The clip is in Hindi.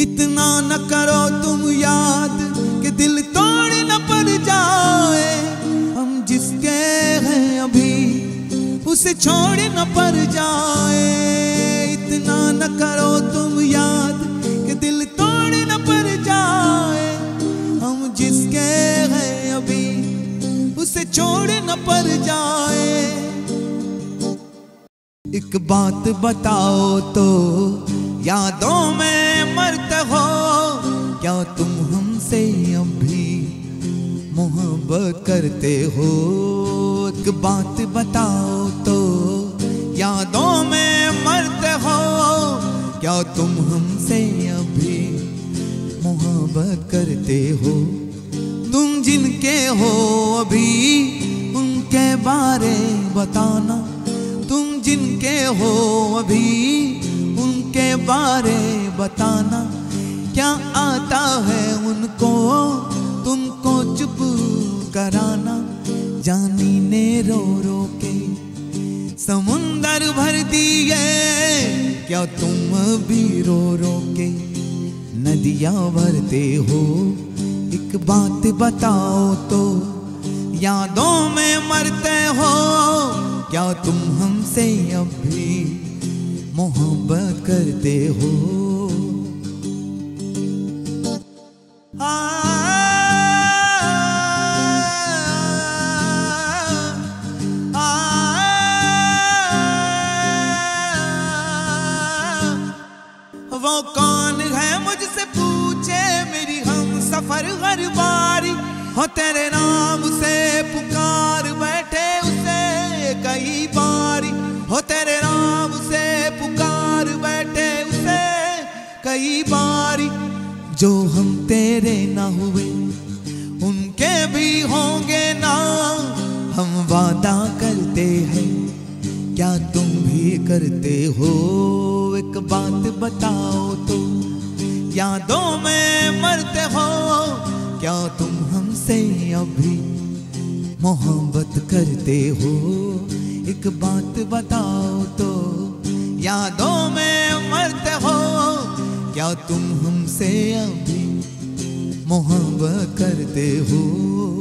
इतना न करो तुम याद कि दिल तोड़ न पड़ जाए, हम जिसके हैं अभी उसे छोड़ न पड़ जाए। इतना न करो तुम याद कि दिल तोड़ न पड़ जाए, हम जिसके हैं अभी उसे छोड़ न पड़ जाए। एक बात बताओ तो यादों में मरते हो क्या, तुम हमसे अब भी मोहब्बत करते हो? एक बात बताओ तो यादों में मरते हो क्या, तुम हमसे अब भी मोहब्बत करते हो? तुम जिनके हो अभी उनके बारे बताना, तुम जिनके हो अभी उनके बारे बताना, क्या आता है उनको तुमको चुप कराना। जानी ने रो रो के समुंदर भर दिए क्या, तुम भी रो रो के नदियाँ भरते हो? एक बात बताओ तो यादों में मरते हो क्या, तुम हमसे अब भी मोहब्बत करते हो? वो कौन है मुझसे पूछे मेरी हम सफर हर बारी, हो तेरे नाम से पुकार बैठे उसे कई बारी, हो तेरे नाम से पुकार बैठे उसे कई बारी। जो हम तेरे ना हुए उनके भी होंगे ना, हम वादा करते हैं क्या तुम भी करते हो? एक बात बताओ तो यादों में मरते हो क्या, तुम हमसे अभी मोहब्बत करते हो? एक बात बताओ तो यादों में मरते हो क्या, तुम हमसे अभी मोहब्बत करते हो?